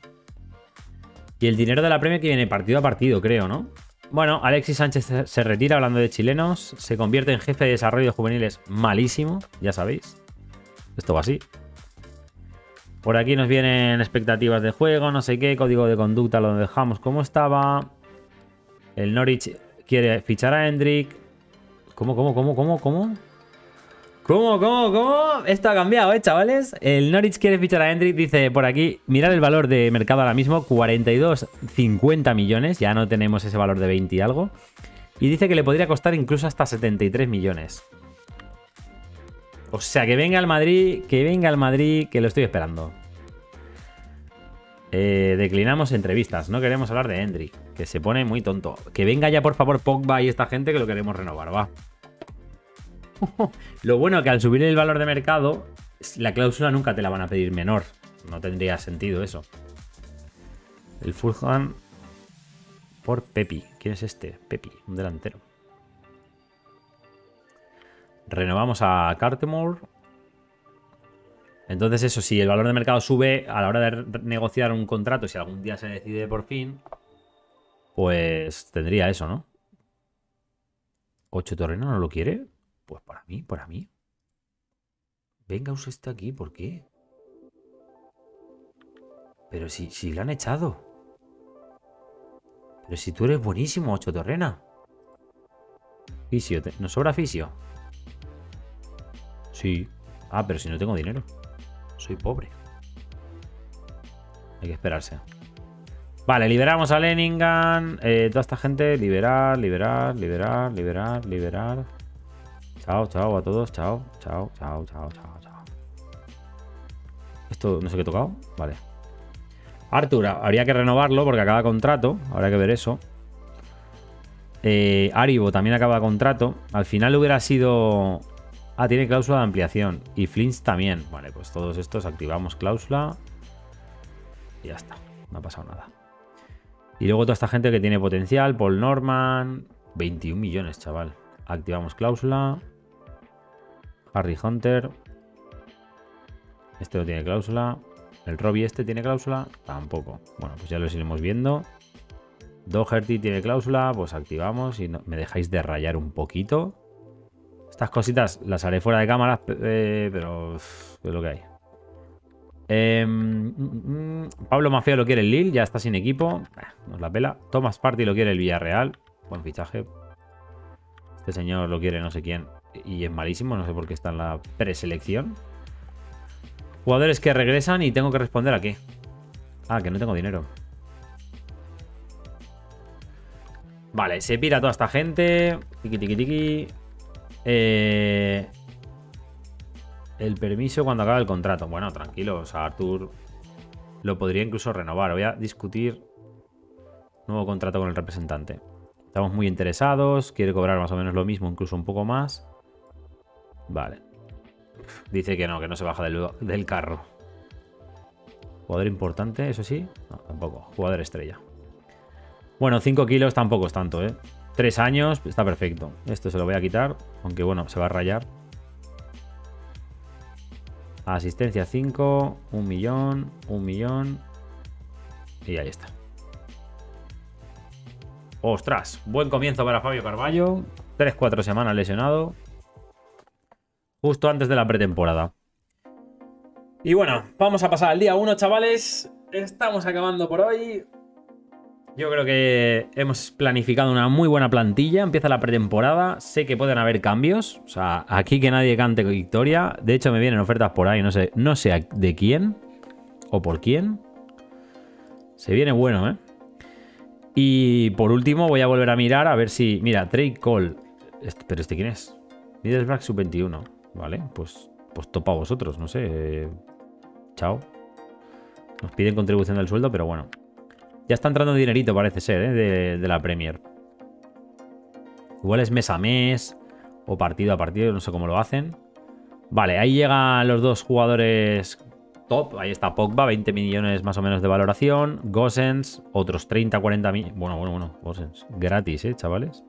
Y el dinero de la premia que viene partido a partido, creo, ¿no? Bueno, Alexis Sánchez se retira, hablando de chilenos. Se convierte en jefe de desarrollo juveniles malísimo, ya sabéis. Esto va así. Por aquí nos vienen expectativas de juego, no sé qué. Código de conducta lo dejamos como estaba. El Norwich quiere fichar a Endrick. ¿Cómo? Esto ha cambiado, ¿eh, chavales? El Norwich quiere fichar a Hendrik. Dice por aquí, mirad el valor de mercado ahora mismo, 42,50 millones. Ya no tenemos ese valor de 20 y algo. Y dice que le podría costar incluso hasta 73 millones. O sea, que venga al Madrid, que lo estoy esperando. Declinamos entrevistas. No queremos hablar de Hendrik, que se pone muy tonto. Que venga ya, por favor, Pogba y esta gente, que lo queremos renovar, va. Lo bueno que al subir el valor de mercado, la cláusula nunca te la van a pedir menor. No tendría sentido eso. El Fulham por Pepi. ¿Quién es este? Pepi, un delantero. Renovamos a Cartemore. Entonces eso, si el valor de mercado sube a la hora de negociar un contrato, si algún día se decide por fin, pues tendría eso, ¿no? 8 Torreno no lo quiere. Pues para mí, Venga, usted está aquí, ¿por qué? Pero si lo han echado. Pero si tú eres buenísimo, Ocho Torrena. Fisio, ¿nos sobra fisio? Sí. Ah, pero si no tengo dinero. Soy pobre. Hay que esperarse. Vale, liberamos a Leningan. Toda esta gente. Liberar, liberar, liberar, liberar, liberar. Chao, chao a todos. Chao, chao, chao, chao, chao, chao. Esto no sé qué he tocado. Vale. Arthur, habría que renovarlo porque acaba contrato. Habrá que ver eso. Aribo también acaba contrato. Al final hubiera sido... Ah, tiene cláusula de ampliación. Y Flintz también. Vale, pues todos estos activamos cláusula. Y ya está. No ha pasado nada. Y luego toda esta gente que tiene potencial. Paul Norman. 21 millones, chaval. Activamos cláusula. Harry Hunter. Este no tiene cláusula. El Robbie este tiene cláusula. Tampoco. Bueno, pues ya los iremos viendo. Doherty tiene cláusula. Pues activamos. Y no, me dejáis de rayar un poquito. Estas cositas las haré fuera de cámara. Pero es lo que hay. Pablo Mafeo lo quiere el Lille. Ya está sin equipo. Nos la pela. Thomas Partey lo quiere el Villarreal. Buen fichaje. Este señor lo quiere no sé quién. Y es malísimo. No sé por qué está en la preselección. Jugadores que regresan y tengo que responder a qué. Ah, que no tengo dinero. Vale, se pira toda esta gente. Tiki, tiki, tiki. El permiso cuando acaba el contrato. Bueno, tranquilos, a Arthur lo podría incluso renovar. Voy a discutir nuevo contrato con el representante. Estamos muy interesados. Quiere cobrar más o menos lo mismo, incluso un poco más. Vale. Dice que no se baja del carro. Jugador importante, eso sí. No, tampoco. Jugador estrella. Bueno, 5 kilos tampoco es tanto, ¿eh? 3 años, está perfecto. Esto se lo voy a quitar, aunque bueno, se va a rayar. Asistencia 5, 1 millón, 1 millón. Y ahí está. ¡Ostras! Buen comienzo para Fabio Carballo. 3-4 semanas lesionado. Justo antes de la pretemporada. Y bueno, vamos a pasar al día 1, chavales. Estamos acabando por hoy. Yo creo que hemos planificado una muy buena plantilla. Empieza la pretemporada. Sé que pueden haber cambios. O sea, aquí que nadie cante victoria. De hecho, me vienen ofertas por ahí. No sé de quién o por quién. Se viene bueno, ¿eh? Y por último voy a volver a mirar a ver si... Mira, Trey Cole. ¿Pero este quién es? Middlesbrough sub-21. Vale, pues topa a vosotros, no sé. Chao. Nos piden contribución del sueldo, pero bueno. Ya está entrando dinerito, parece ser, ¿eh? de la Premier. Igual es mes a mes o partido a partido, no sé cómo lo hacen. Vale, ahí llegan los dos jugadores top. Ahí está Pogba, 20 millones más o menos de valoración. Gosens, otros 30, 40 mil. Bueno, Gosens. Gratis, chavales.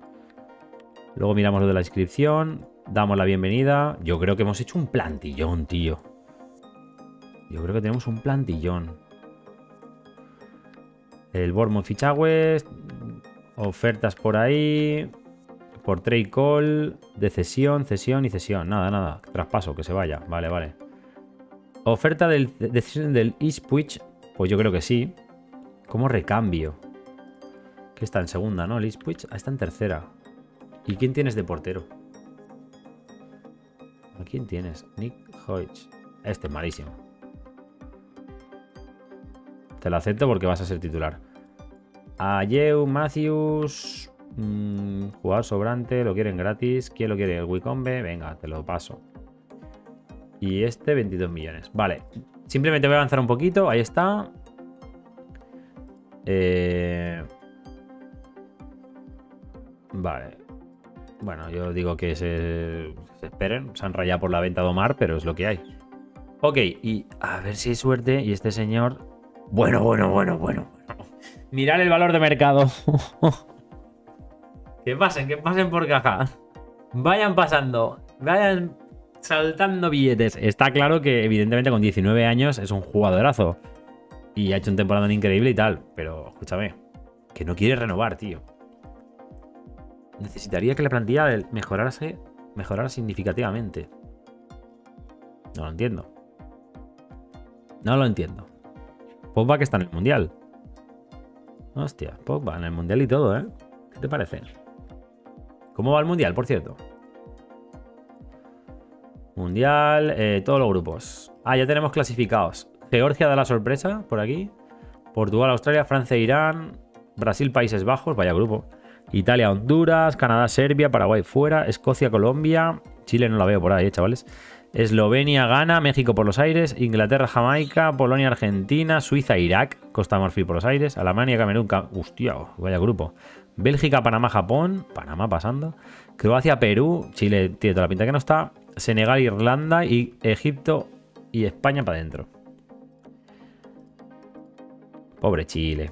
Luego miramos lo de la inscripción. Damos la bienvenida. Yo creo que hemos hecho un plantillón, tío. Yo creo que tenemos un plantillón. El Bournemouth fichagües. Ofertas por ahí. Por trade call. De cesión, cesión y cesión. Nada. Traspaso, que se vaya. Vale. Oferta de cesión del Ipswich. Pues yo creo que sí. Como recambio. Que está en segunda, ¿no? El Ipswich. Ah, está en tercera. ¿Y quién tienes de portero? ¿A quién tienes? Nick Hodge. Este es malísimo. Te lo acepto porque vas a ser titular. Ayeu, Matthews. Jugador sobrante. Lo quieren gratis. ¿Quién lo quiere? El Wicombe. Venga, te lo paso. Y este, 22 millones. Vale. Simplemente voy a avanzar un poquito. Ahí está. Vale. Bueno, yo digo que se esperen. Se han rayado por la venta de Omar, pero es lo que hay. Ok, y a ver si hay suerte. Y este señor... Bueno. Mirad el valor de mercado. que pasen por caja. Vayan pasando. Vayan saltando billetes. Está claro que, evidentemente, con 19 años es un jugadorazo. Y ha hecho un temporada increíble y tal. Pero, escúchame, que no quiere renovar, tío. Necesitaría que la plantilla mejorara significativamente. No lo entiendo. No lo entiendo. Pogba que está en el Mundial. Hostia, Pogba en el Mundial y todo, ¿eh? ¿Qué te parece? ¿Cómo va el Mundial, por cierto? Mundial, todos los grupos. Ah, ya tenemos clasificados. Georgia da la sorpresa por aquí. Portugal, Australia, Francia, Irán. Brasil, Países Bajos, vaya grupo. Italia, Honduras, Canadá, Serbia, Paraguay fuera. Escocia, Colombia. Chile no la veo por ahí, chavales. Eslovenia, Ghana, México por los aires. Inglaterra, Jamaica, Polonia, Argentina. Suiza, Irak, Costa Marfil por los aires. Alemania, Camerún, hostia, vaya grupo. Bélgica, Panamá, Japón. Panamá pasando. Croacia, Perú. Chile tiene toda la pinta que no está. Senegal, Irlanda y Egipto y España para adentro. Pobre Chile.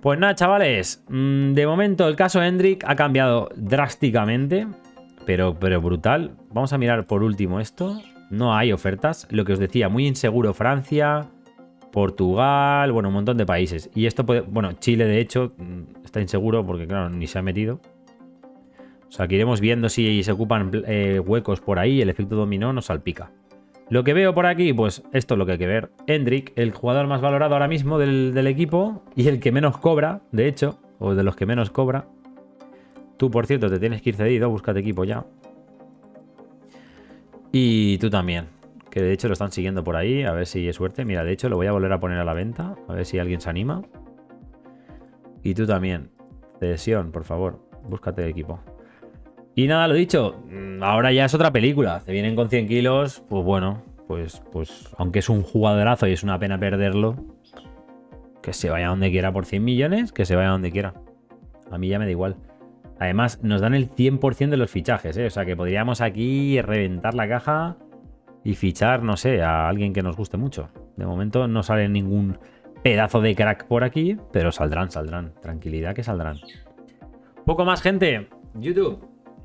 Pues nada, chavales. De momento el caso Hendrik ha cambiado drásticamente, pero brutal. Vamos a mirar por último esto. No hay ofertas. Lo que os decía, muy inseguro Francia, Portugal, bueno, un montón de países. Y esto puede... Bueno, Chile de hecho está inseguro porque claro, ni se ha metido. O sea, que iremos viendo si se ocupan huecos por ahí. El efecto dominó nos salpica. Lo que veo por aquí, pues esto es lo que hay que ver. Endrick, el jugador más valorado ahora mismo del equipo y el que menos cobra, de hecho, o de los que menos cobra. Tú, por cierto, te tienes que ir cedido, búscate equipo ya. Y tú también, que de hecho lo están siguiendo por ahí, a ver si es suerte. Mira, de hecho lo voy a volver a poner a la venta, a ver si alguien se anima. Y tú también, cesión, por favor, búscate equipo. Y nada, lo dicho, ahora ya es otra película. Te vienen con 100 kilos, pues bueno, pues aunque es un jugadorazo y es una pena perderlo, que se vaya donde quiera por 100 millones, que se vaya donde quiera. A mí ya me da igual. Además, nos dan el 100% de los fichajes, ¿eh? O sea, que podríamos aquí reventar la caja y fichar, no sé, a alguien que nos guste mucho. De momento no sale ningún pedazo de crack por aquí, pero saldrán. Tranquilidad que saldrán. Poco más, gente. YouTube.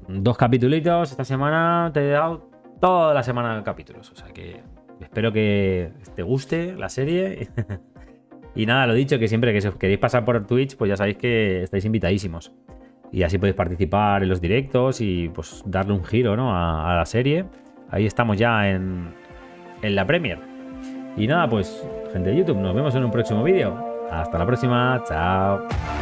2 capítulos esta semana, te he dado toda la semana de capítulos, o sea que espero que te guste la serie. Y nada, lo dicho, que siempre que si os queréis pasar por Twitch, pues ya sabéis que estáis invitadísimos y así podéis participar en los directos y pues darle un giro, ¿no? a la serie. Ahí estamos ya en la Premier. Y nada, pues gente de YouTube, nos vemos en un próximo vídeo. Hasta la próxima, chao.